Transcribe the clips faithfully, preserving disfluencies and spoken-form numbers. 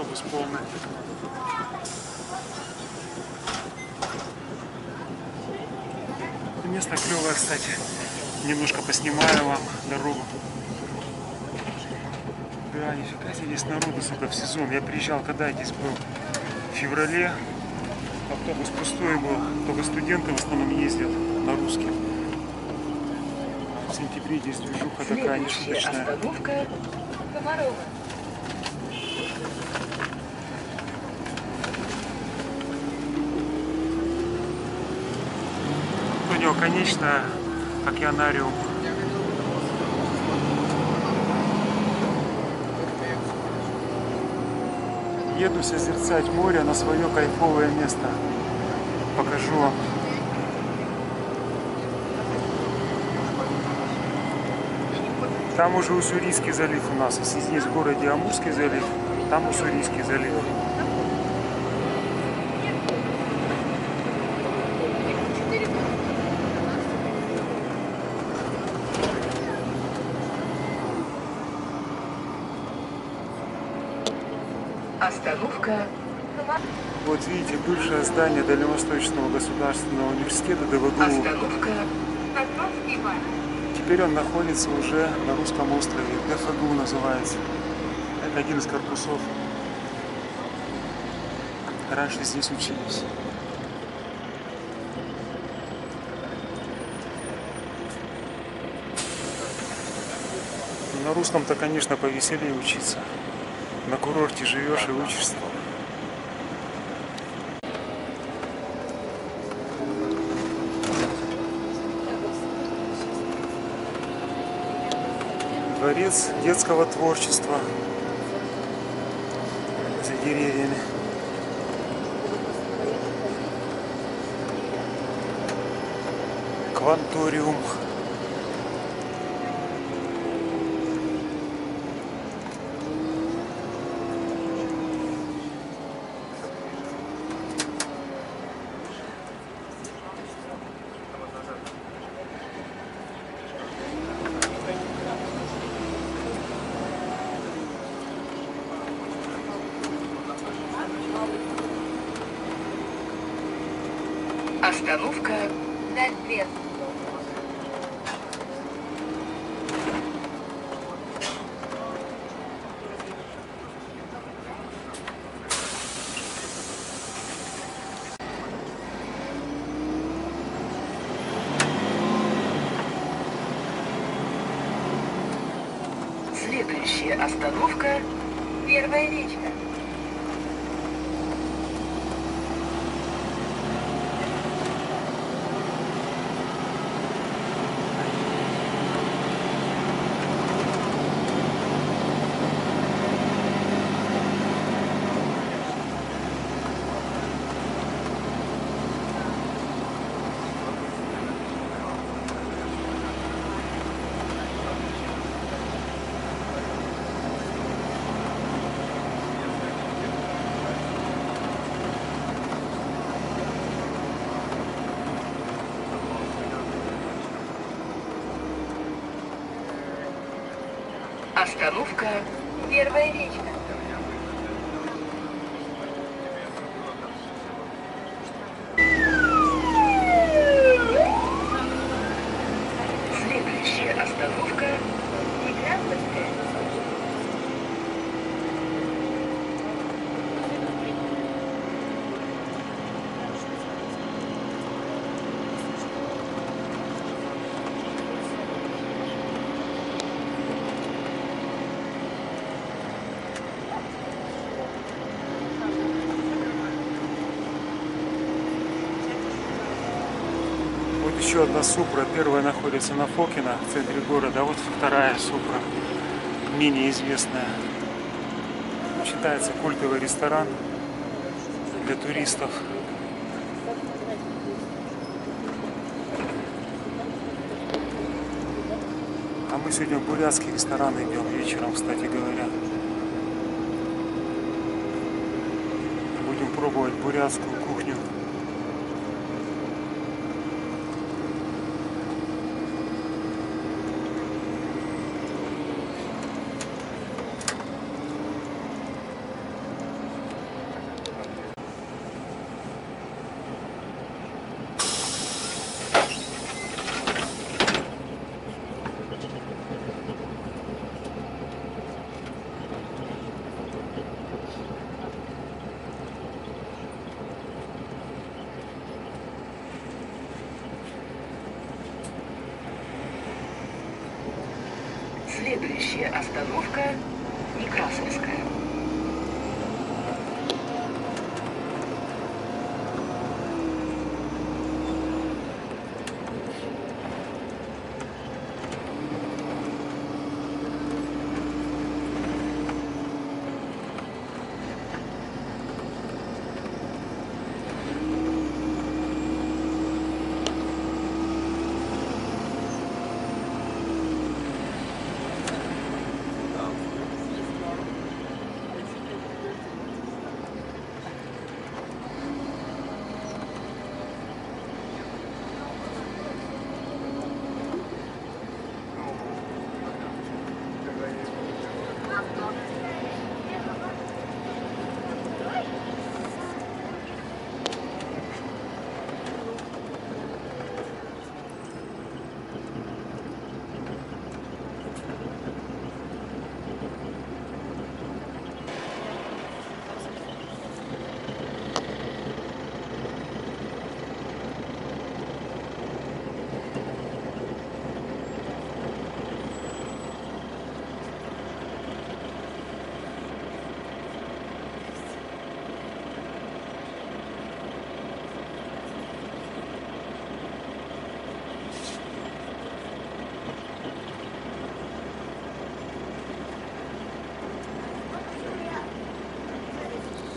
автобус полный. Место клевое, кстати. Немножко поснимаю вам дорогу. Да, нифига себе, здесь народу, сука, в сезон. Я приезжал, когда здесь был? В феврале. Автобус пустой был. Только студенты в основном ездят на русский. В сентябре здесь движуха такая нешуточная. Остановка Комарова. У него, конечно, океанариум. Еду созерцать море на свое кайфовое место. Покажу вам. Там уже Уссурийский залив у нас. Если здесь в городе Амурский залив, там Уссурийский залив. Остановка. Вот видите, бывшее здание Дальневосточного государственного университета Д В Г У. Остановка. Теперь он находится уже на Русском острове. Д Ф Г У называется. Это один из корпусов. Раньше здесь учились. На русском-то, конечно, повеселее учиться. На курорте живешь и учишься. Дворец детского творчества за деревьями. Кванториум. Остановка на две. Следующая остановка – Первая речка. Остановка Первая речка. Следующая остановка Некрасовская. Еще одна Супра, первая находится на Фокино, в центре города, а вот вторая Супра, менее известная. Считается культовый ресторан для туристов. А мы сегодня в бурятский ресторан идем вечером, кстати говоря. Будем пробовать бурятскую кухню. Следующая остановка – Некрасовская.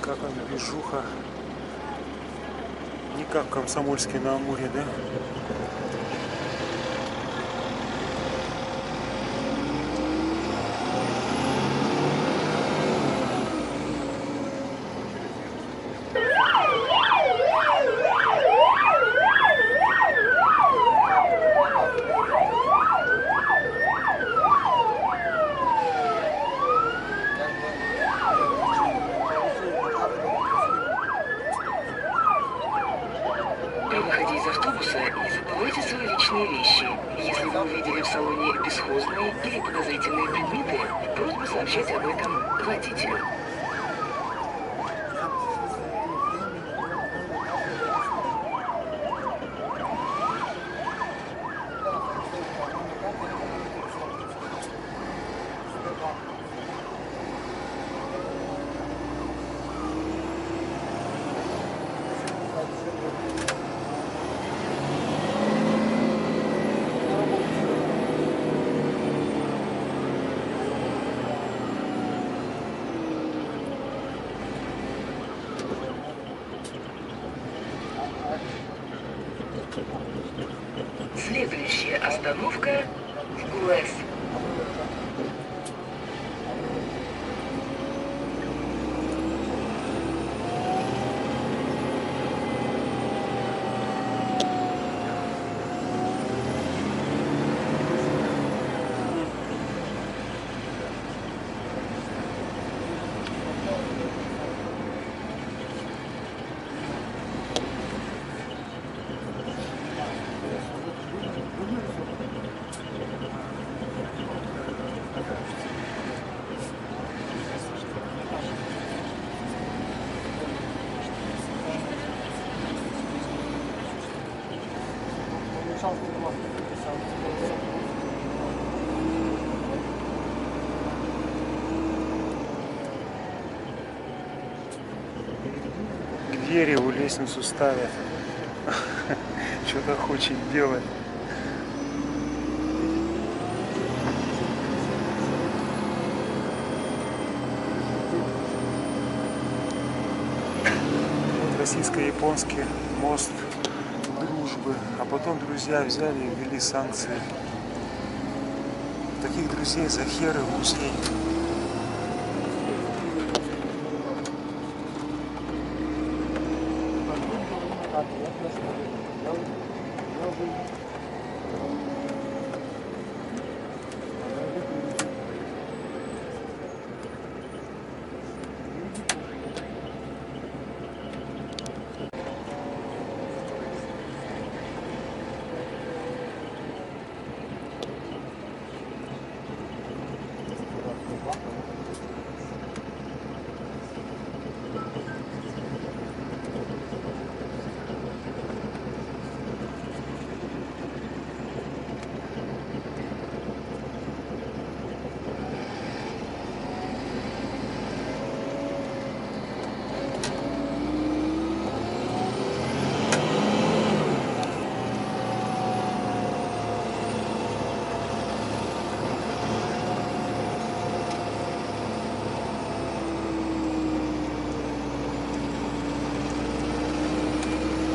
Как она, движуха. Не как Комсомольский на Амуре, да? Следующая остановка в Гуэс. Дереву лестницу ставят, что-то хочет делать. Вот российско-японский мост дружбы, а потом друзья взяли и ввели санкции. Таких друзей за хер и гусей.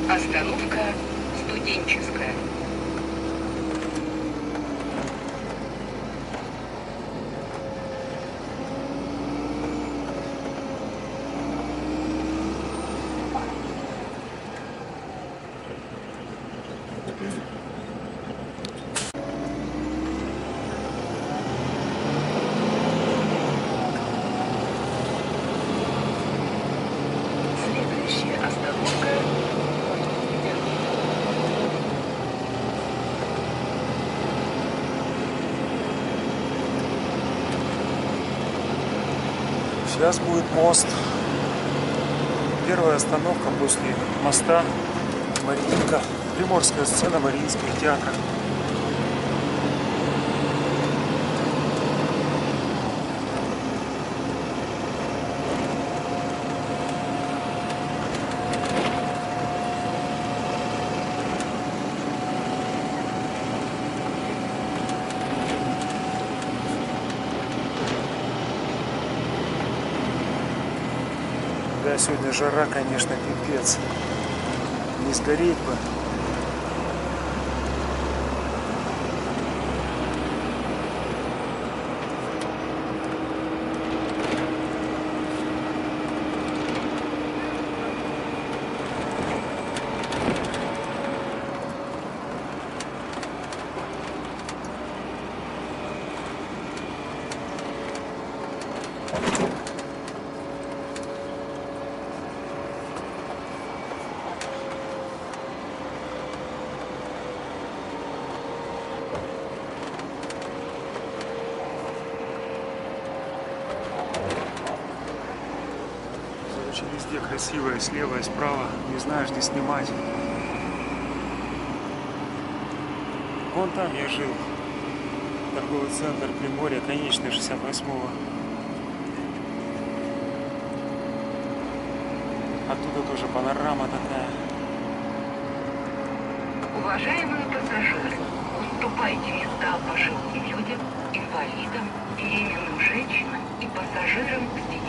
Остановка Студенческая. Сейчас будет мост. Первая остановка после моста — Мариинка. Приморская сцена Мариинского театра. Сегодня жара, конечно, пипец. Не сгореть бы. Везде красивое, слева и справа, не знаешь, где снимать. Вон там я жил, торговый центр Приморья, конечная шестьдесят восьмого. Оттуда тоже панорама такая. Уважаемые пассажиры, уступайте места пожилым людям, инвалидам, беременным женщинам и пассажирам с детьми.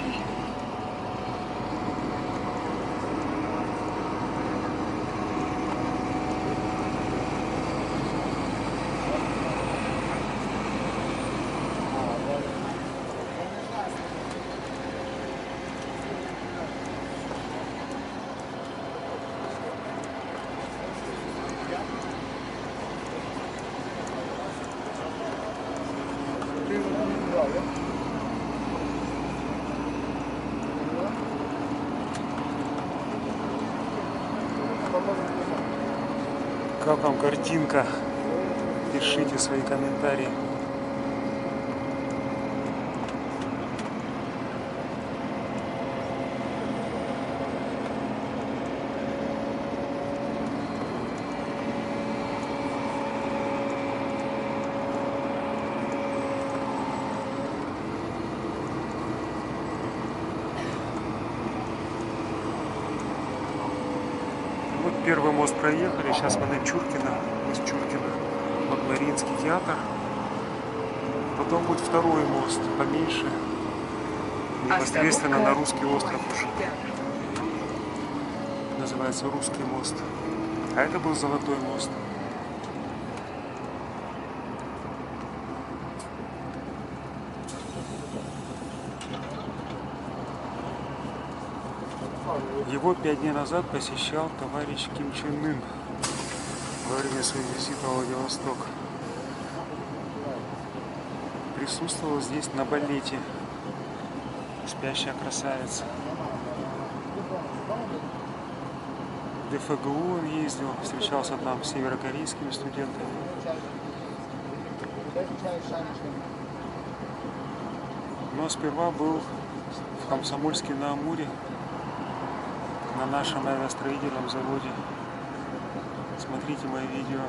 Как вам картинка? Пишите свои комментарии. Первый мост проехали, сейчас мы на Чуркина, из Чуркина, вот Мариинский театр. Потом будет второй мост, поменьше, непосредственно на Русский остров уже. Называется Русский мост. А это был Золотой мост. Его пять дней назад посещал товарищ Ким Чен Ын во время своего визита во Владивосток. Присутствовал здесь на балете «Спящая красавица». В ДФГУ он ездил, встречался там с северокорейскими студентами. Но сперва был в Комсомольске на Амуре, на нашем авиастроительном заводе. Смотрите мои видео.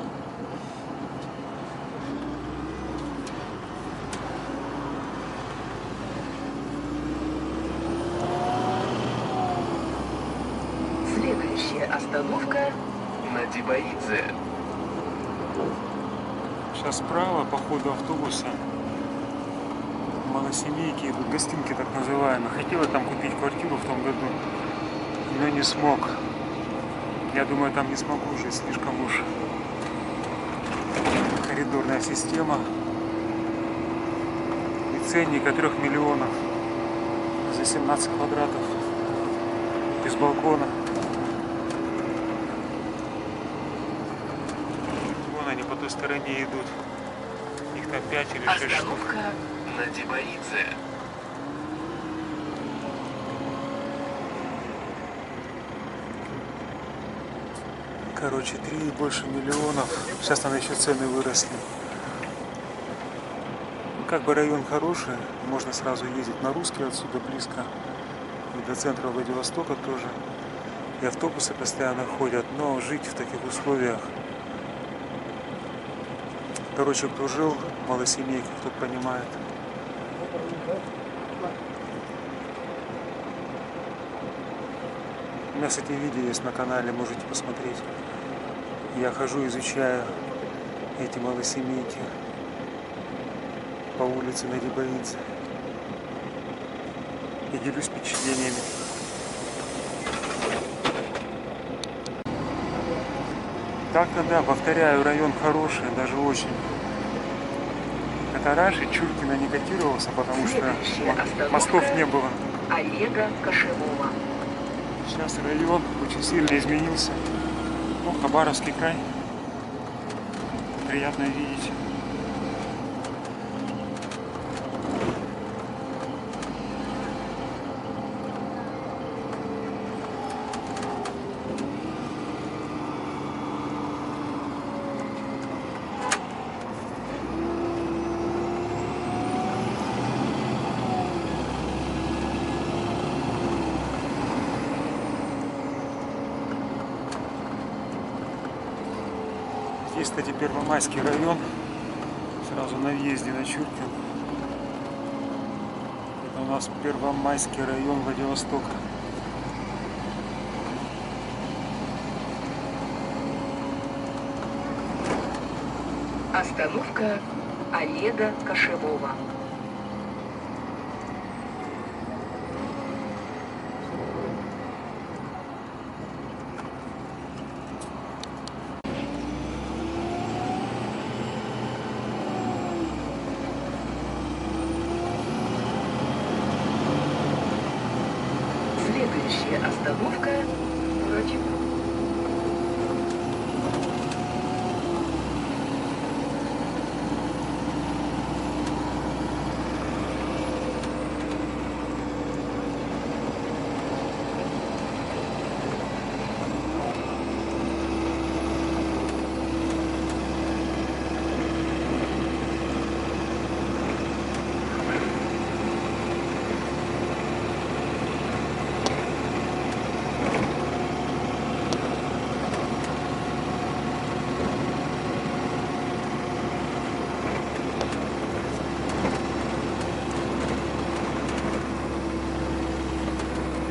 Следующая остановка на Дибаидзе. Сейчас справа по ходу автобуса малосемейки, гостинки так называемые. Хотела там купить квартиру в том году, но не смог. Я думаю, там не смогу жить, слишком уж коридорная система и ценника трёх миллионов за семнадцать квадратов без балкона. Вон они по той стороне идут, их там пять или шесть штук. Остановка на Деборидзе. Короче, три и больше миллионов. Сейчас там еще цены выросли. Как бы район хороший, можно сразу ездить на Русский отсюда близко. И до центра Владивостока тоже. И автобусы постоянно ходят, но жить в таких условиях. Короче, кто жил в малосемейках, тот понимает. У меня, кстати, видео есть на канале, можете посмотреть. Я хожу, изучаю эти малосемейки по улице на Дебовице и делюсь впечатлениями. Так-то да, повторяю, район хороший, даже очень. Это раньше Чуркина не котировался, потому что мостов не было. Олега Кошевого. Сейчас район очень сильно изменился. Ну, Хабаровский край. Приятно видеть. Здесь, кстати, Первомайский район, сразу на въезде на Чуркин. Это у нас Первомайский район Владивостока. Остановка Олега Кошевого.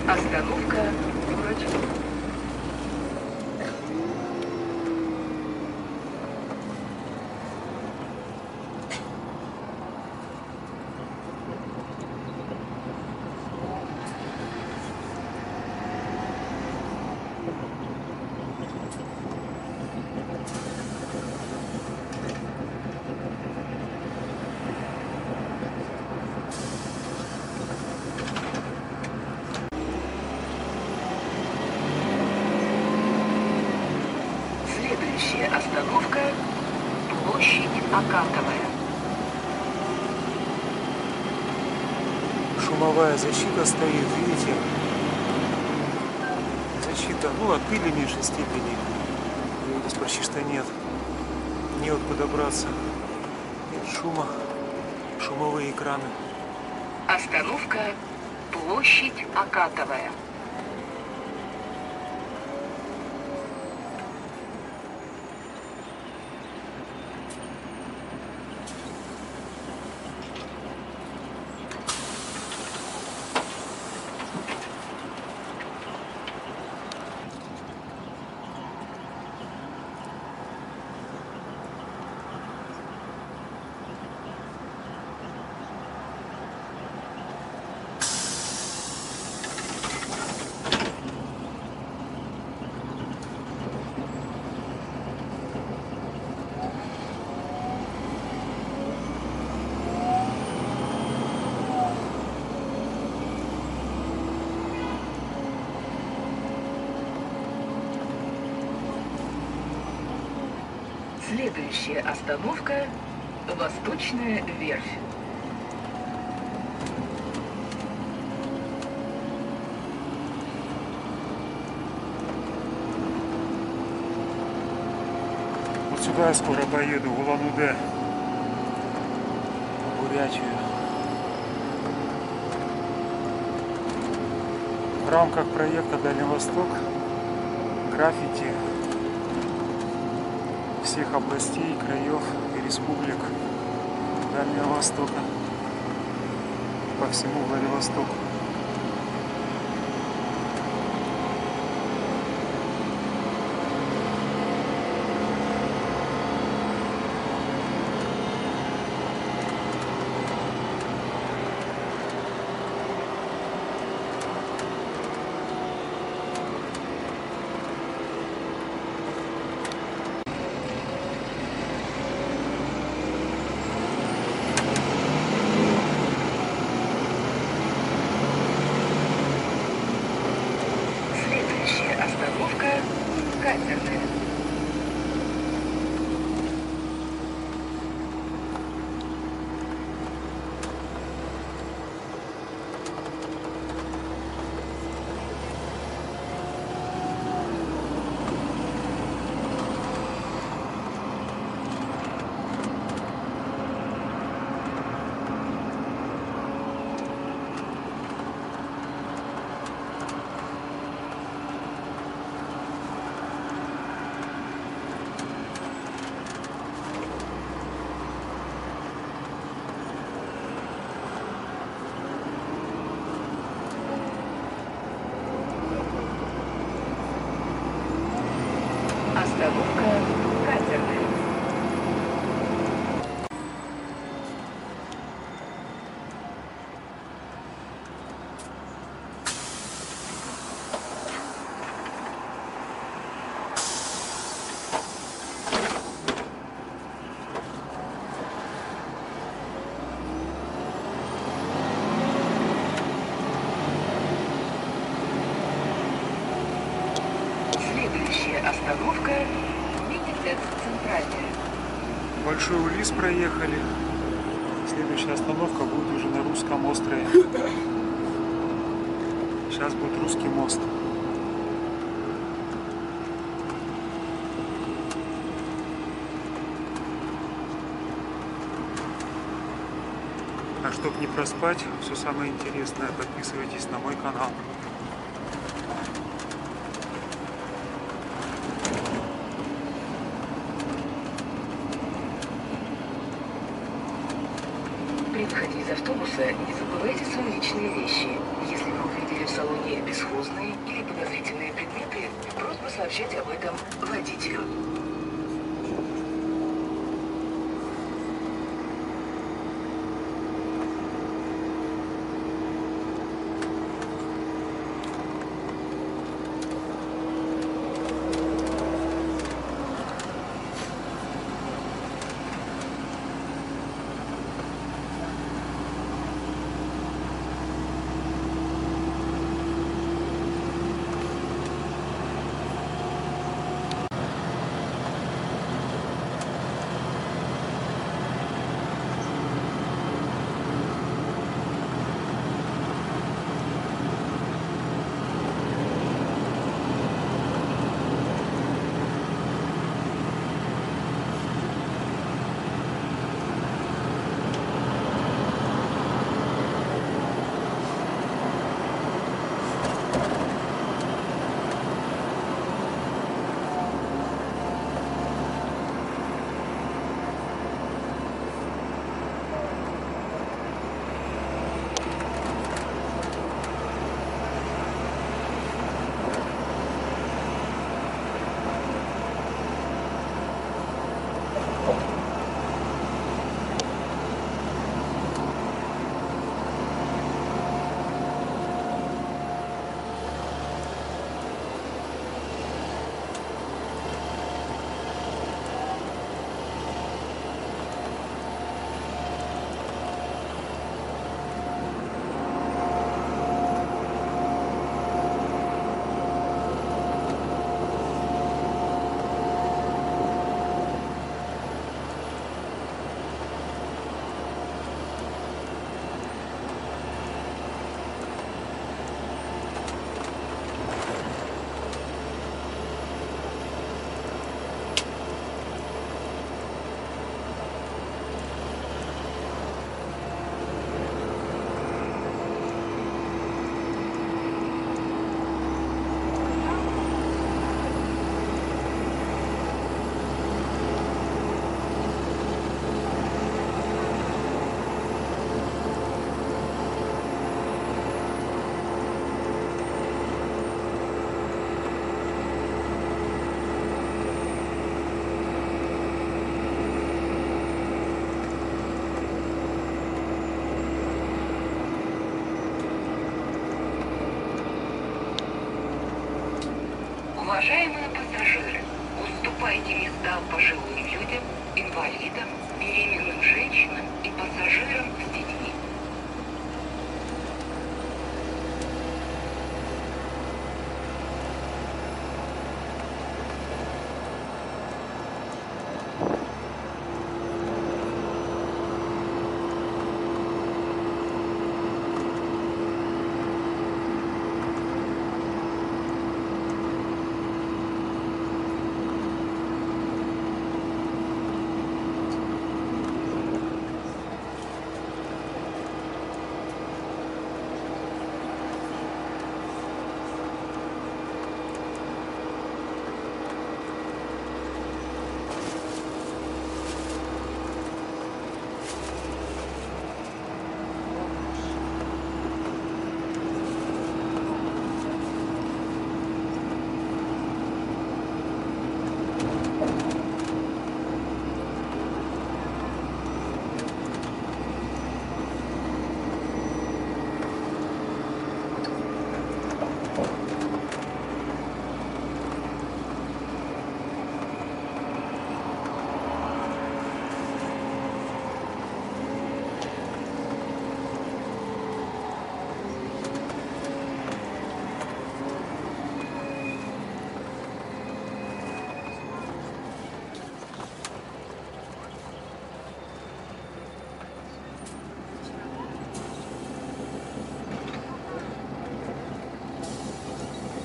Остановка против. Остановка против. Остановка площадь Акатовая. Шумовая защита стоит, видите? Защита, ну, от пыли в меньшей степени. Ее здесь почти что нет. Неоткуда подобраться. Нет шума. Шумовые экраны. Остановка площадь Акатовая. Следующая остановка – Восточная верфь. Вот сюда скоро поеду, в Улан-Удэ, в Бурятию. В рамках проекта «Дальний Восток» граффити всех областей, краев и республик Дальнего Востока по всему Владивостоку. Остановка Мини-ТЭС центральная. Большой Улис проехали. Следующая остановка будет уже на Русском острове. Сейчас будет Русский мост. А чтобы не проспать, все самое интересное, подписывайтесь на мой канал. Выходя из автобуса, не забывайте свои личные вещи. Если вы увидели в салоне бесхозные или подозрительные предметы, просьба сообщать об этом водителю. Уважаемые пассажиры, уступайте места пожилым людям, инвалидам, беременным женщинам и пассажирам с детьми.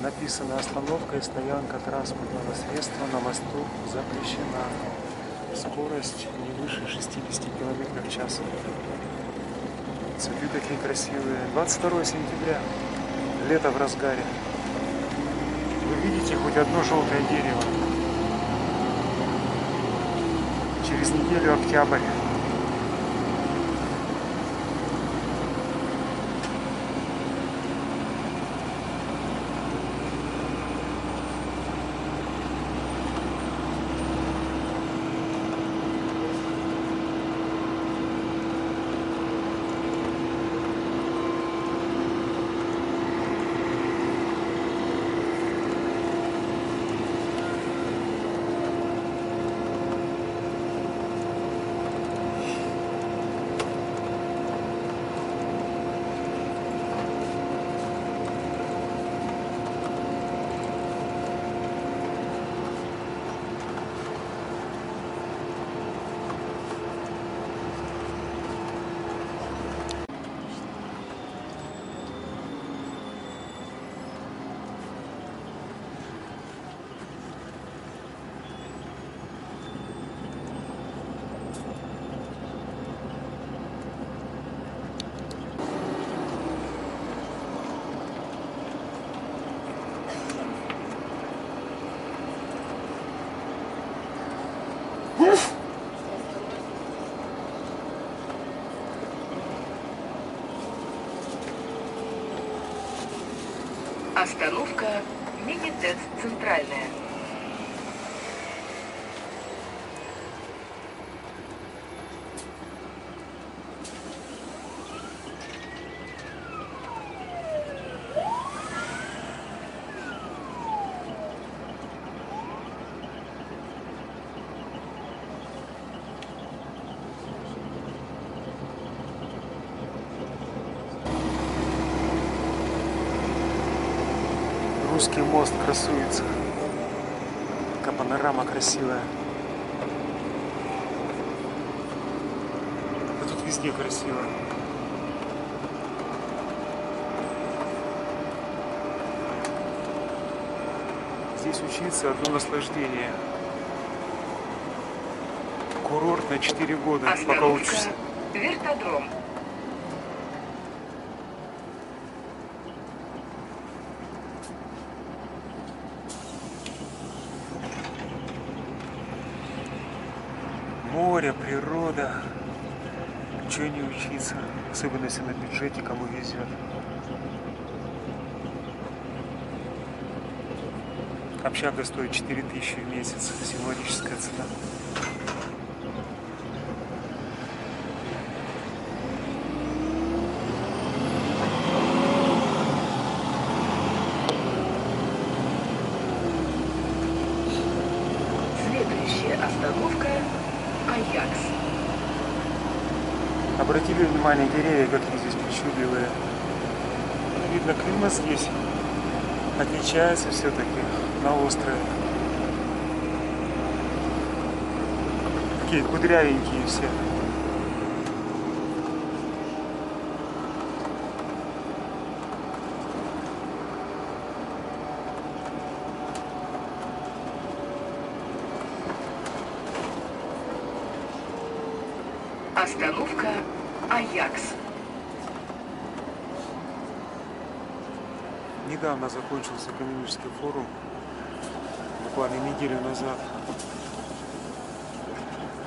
Написано: остановка и стоянка транспортного средства на мосту запрещена. Скорость не выше шестидесяти километров в час. Цветы такие красивые. двадцать второе сентября. Лето в разгаре. Вы видите хоть одно желтое дерево? Через неделю октябрь. Остановка Мини-ТЭС центральная. Русский мост красуется. Какая панорама красивая. Да тут везде красиво. Здесь учиться одно наслаждение. Курорт на четыре года, остановка пока учишься. Вертодром. Море, природа, ничего не учиться, особенно если на бюджете, кому везет. Общага стоит четыре тысячи в месяц, символическая цена. Обратили внимание, деревья какие здесь причудливые. Видно, климат здесь отличается все-таки на острове. Такие кудрявенькие все. Остановка Аякс. Недавно закончился экономический форум, буквально неделю назад.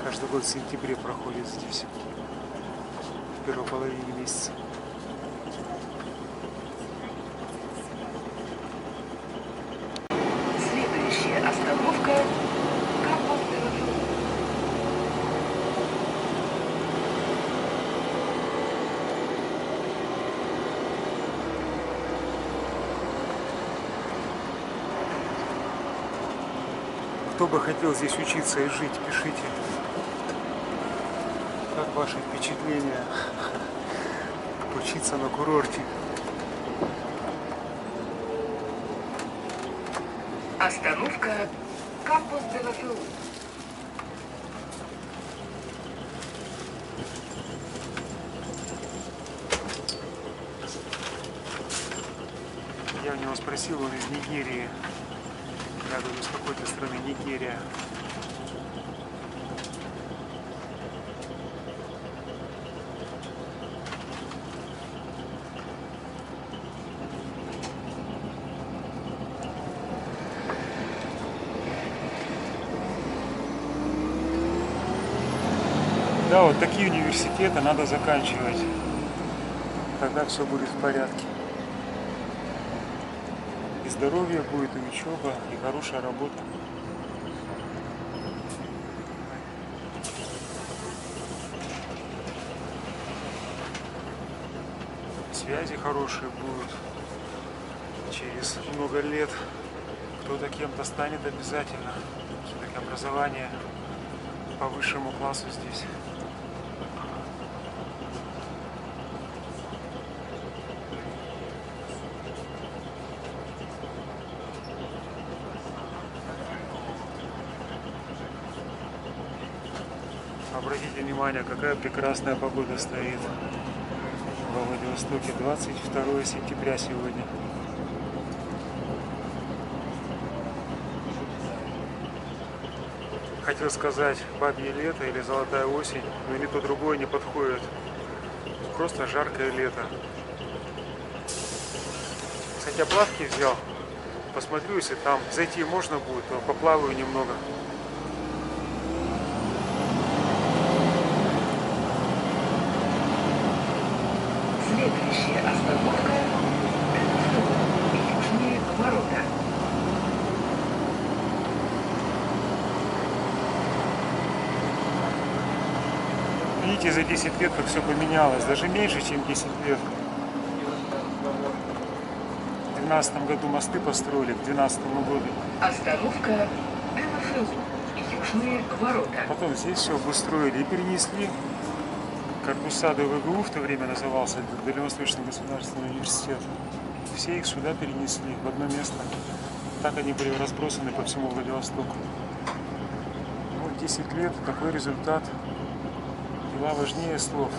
Каждый год в сентябре проходит здесь, в первой половине месяца. Следующая остановка Капотдорф. Кто бы хотел здесь учиться и жить, пишите, как ваши впечатления учиться на курорте. Остановка кампус ДВФУ. Я у него спросил, он из Нигерии. Я думаю, с какой-то страны Нигерия. Да, вот такие университеты надо заканчивать. Тогда все будет в порядке. И здоровье будет, и учеба, и хорошая работа. Связи хорошие будут. Через много лет кто-то кем-то станет обязательно. Все-таки образование по высшему классу здесь. Обратите внимание, какая прекрасная погода стоит во Владивостоке. двадцать второе сентября сегодня. Хотел сказать бабье лето или золотая осень, но ни то другое не подходит. Просто жаркое лето. Кстати, я плавки взял. Посмотрю, если там зайти можно будет, то поплаваю немного. Следующая остановка – Верхние ворота. Видите, за десять лет как все поменялось, даже меньше, чем десять лет. В две тысячи двенадцатом году мосты построили, к две тысячи двенадцатому году. Остановка ДВФУ – Южные ворота. Потом здесь все обустроили и перенесли. Корпуса ДВГУ, в то время назывался Дальневосточный государственный университет, все их сюда перенесли, в одно место. Так они были разбросаны по всему Владивостоку. Вот десять лет, такой результат. Дела важнее слов.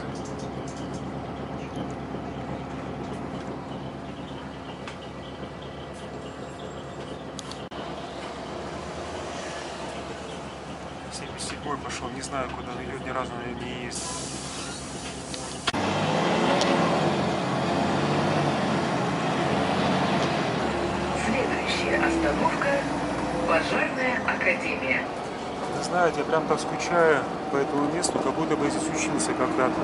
семьдесят седьмой пошел, не знаю, куда он идет, ни разу не ездил. Остановка Пожарная академия. Вы знаете, я прям так скучаю по этому месту, как будто бы здесь учился когда-то.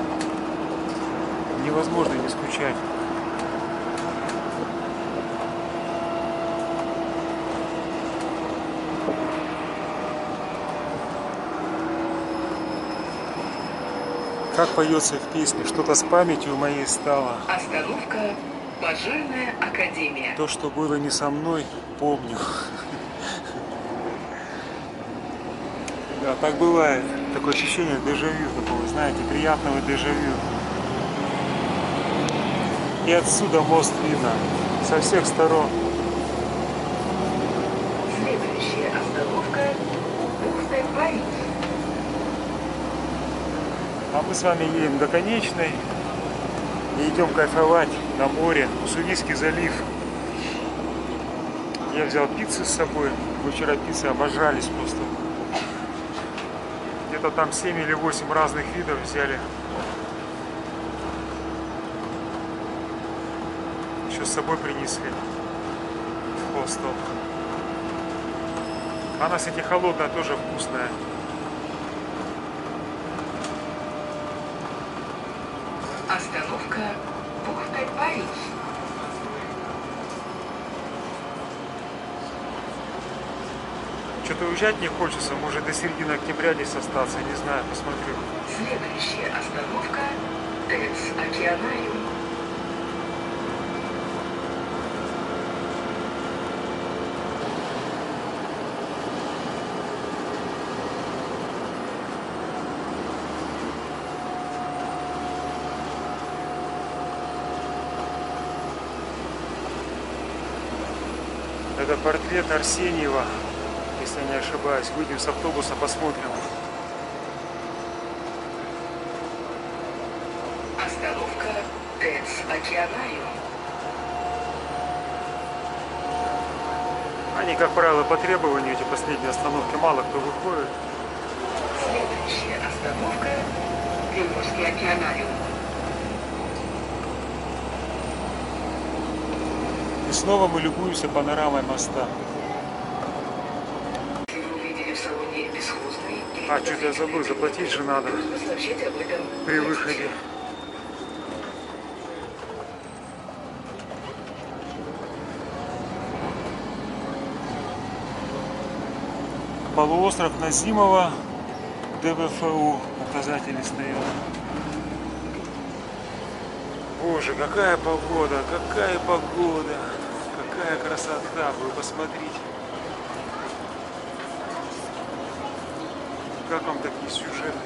Невозможно не скучать. Как поется в песне, что-то с памятью моей стало. Остановка Пожарная академия. То, что было не со мной, помню. Да, так бывает. Такое ощущение дежавю такого, знаете, приятного дежавю. И отсюда мост видно со всех сторон. Следующая остановка — Париж. А мы с вами едем до конечной и идем кайфовать на море. Уссурийский залив. Я взял пиццы с собой. Мы вчера пиццы обожались просто. Где-то там семь или восемь разных видов взяли. Еще с собой принесли в хостел. Она, кстати, холодная, тоже вкусная. Остановка бухта Париж. Что-то уезжать не хочется, может, до середины октября здесь остаться, не знаю, посмотрю. Следующая остановка — ТЭС Океанариум. Это портрет Арсеньева, если я не ошибаюсь. Выйдем с автобуса, посмотрим. Остановка ТЭЦ Океанариум. Они, как правило, по требованию, эти последние остановки, мало кто выходит. Следующая остановка — Приморский океанариум. И снова мы любуемся панорамой моста. А, что-то я забыл, заплатить же надо при выходе. Полуостров Назимова, ДВФУ, указатели стоят. Боже, какая погода, какая погода, какая красота, вы посмотрите. Как вам такие сюжеты?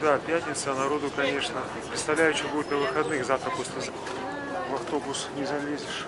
Да, пятница, народу, конечно. Представляю, что будет на выходных. Завтра после в автобус не залезешь.